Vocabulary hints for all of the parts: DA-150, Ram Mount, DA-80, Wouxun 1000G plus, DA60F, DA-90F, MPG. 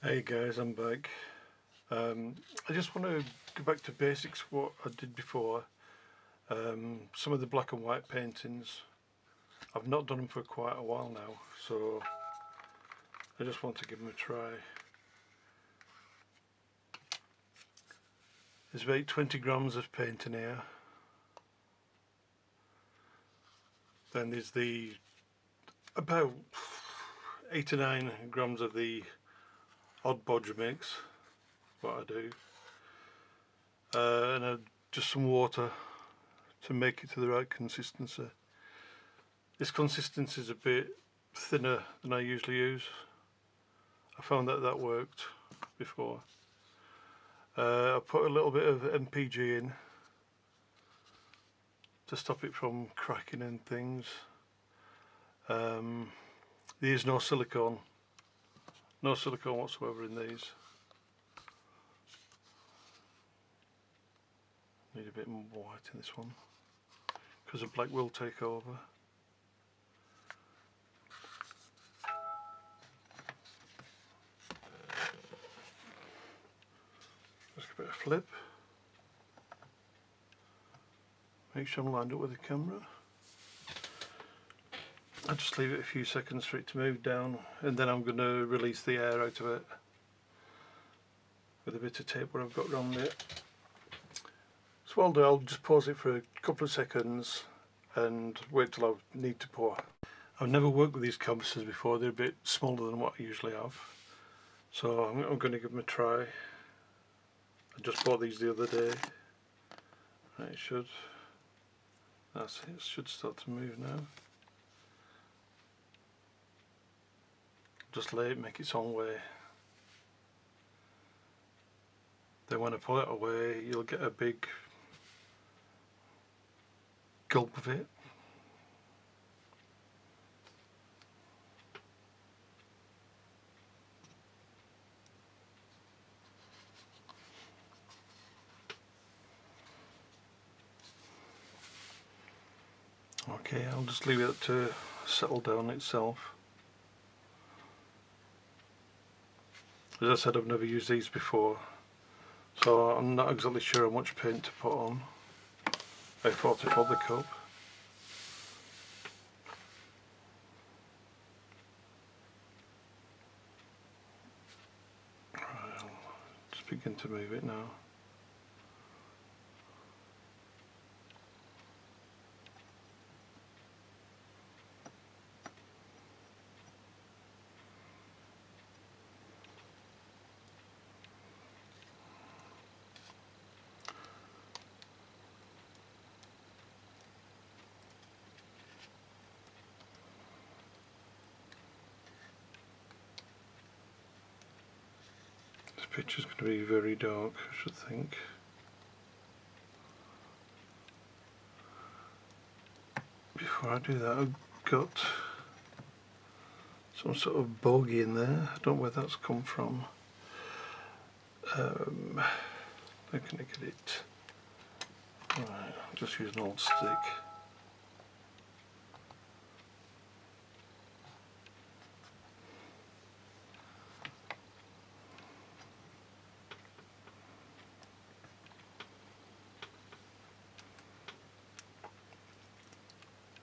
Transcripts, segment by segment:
Hey guys, I'm back. I just want to go back to basics, what I did before. Some of the black and white paintings, I've not done them for quite a while now, so I just want to give them a try. There's about 20 grams of paint in here. Then there's the about 8 or 9 grams of the odd bodge mix, what I do, and just some water to make it to the right consistency. This consistency is a bit thinner than I usually use. I found that worked before. I put a little bit of MPG in to stop it from cracking and things. There is no silicone. No silicone whatsoever in these. Need a bit more white in this one because the black will take over. Just give it a flip. Make sure I'm lined up with the camera. I'll just leave it a few seconds for it to move down, and then I'm going to release the air out of it with a bit of tape where I've got around it. So while I'll just pause it for a couple of seconds and wait till I need to pour. I've never worked with these canvases before, they're a bit smaller than what I usually have, so I'm going to give them a try. I just bought these the other day. Right, that's it, it should start to move now. Just let it make its own way. Then when I pull it away, you'll get a big gulp of it. Okay, I'll just leave it to settle down itself. As I said, I've never used these before, so I'm not exactly sure how much paint to put on. I thought it for the cup. Right, I'll just begin to move it now. Picture's going to be very dark, I should think. Before I do that, I've got some sort of bogey in there. I don't know where that's come from. How can I get it? Right, I'll just use an old stick.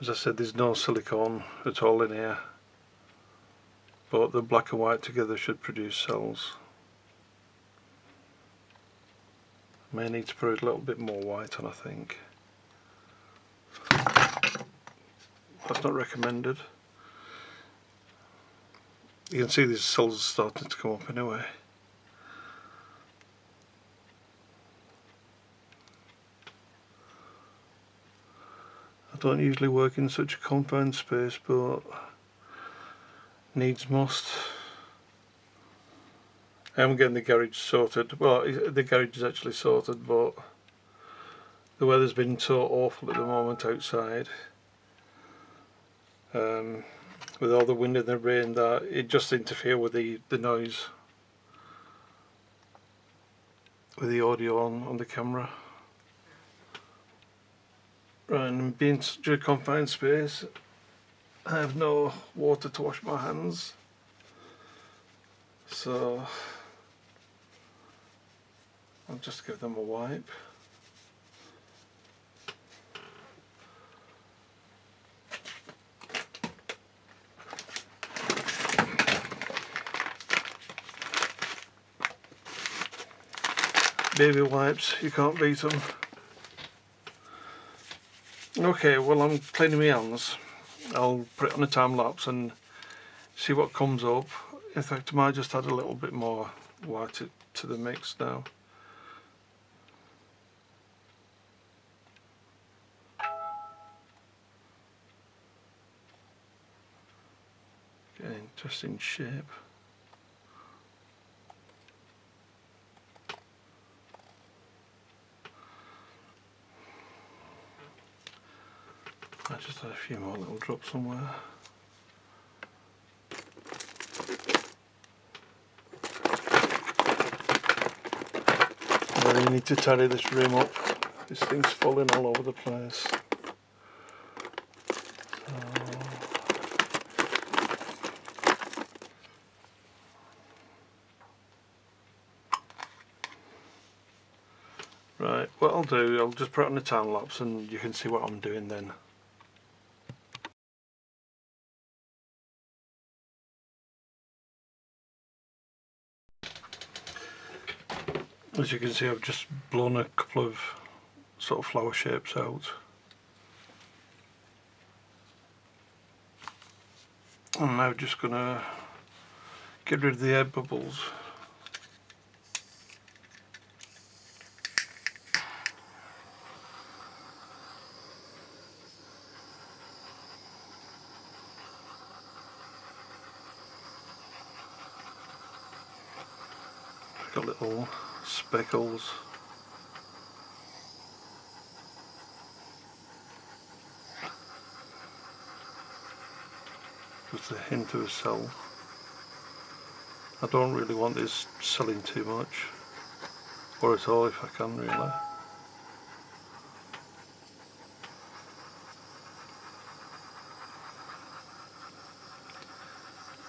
As I said, there's no silicone at all in here, but the black and white together should produce cells. May need to put a little bit more white on, I think. That's not recommended. You can see these cells starting to come up anyway. I don't usually work in such a confined space, but needs must. I'm getting the garage sorted. Well, the garage is actually sorted, but the weather's been so awful at the moment outside, with all the wind and the rain, that it just interferes with the noise, with the audio on the camera. Right, and being in such a confined space, I have no water to wash my hands, So I'll just give them a wipe. Baby wipes, you can't beat them. Okay, well, I'm cleaning my hands. I'll put it on a time lapse and see what comes up. In fact, I might just add a little bit more white to the mix now. Get an interesting shape. I just had a few more little drops somewhere. I really need to tidy this rim up. This thing's falling all over the place. Right, what I'll do, I'll just put it on the time lapse and you can see what I'm doing then. As you can see, I've just blown a couple of sort of flower shapes out. I'm now just going to get rid of the air bubbles. Got little speckles. Just a hint of a cell. I don't really want this selling too much, or at all if I can, really.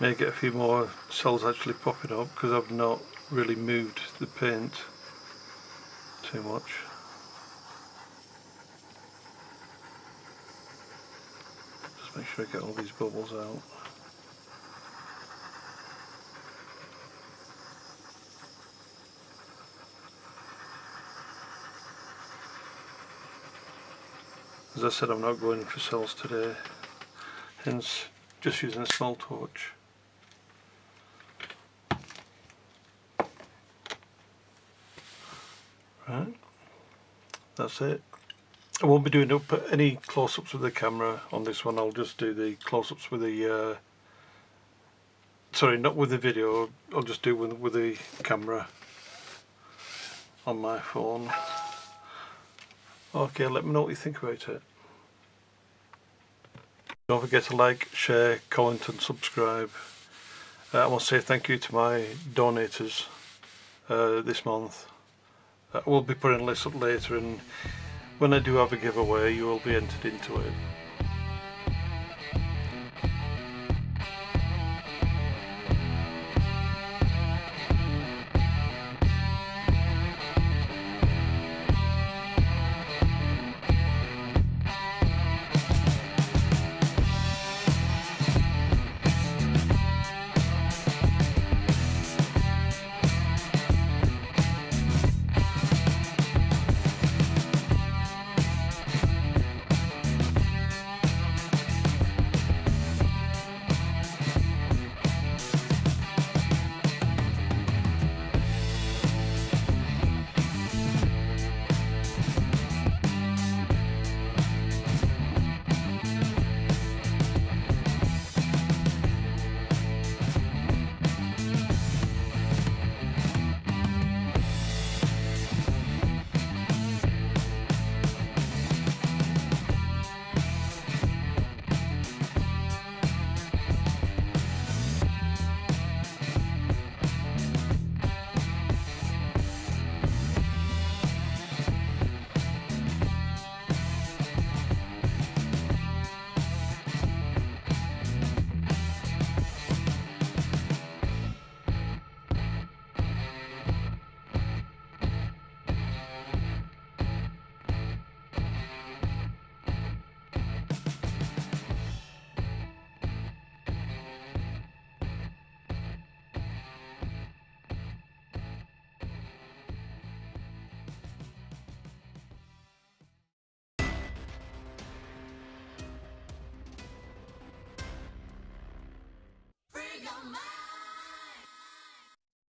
May get a few more cells actually popping up because I've not really moved the paint too much. Just make sure I get all these bubbles out. As I said, I'm not going for cells today, hence just using a small torch. Right, that's it. I won't be doing any close-ups with the camera on this one. I'll just do the close-ups with the sorry, not with the video. I'll just do with the camera on my phone. Okay, let me know what you think about it. Don't forget to like, share, comment and subscribe. I want to say thank you to my donators this month. We'll be putting a list up later, and when I do have a giveaway, you will be entered into it.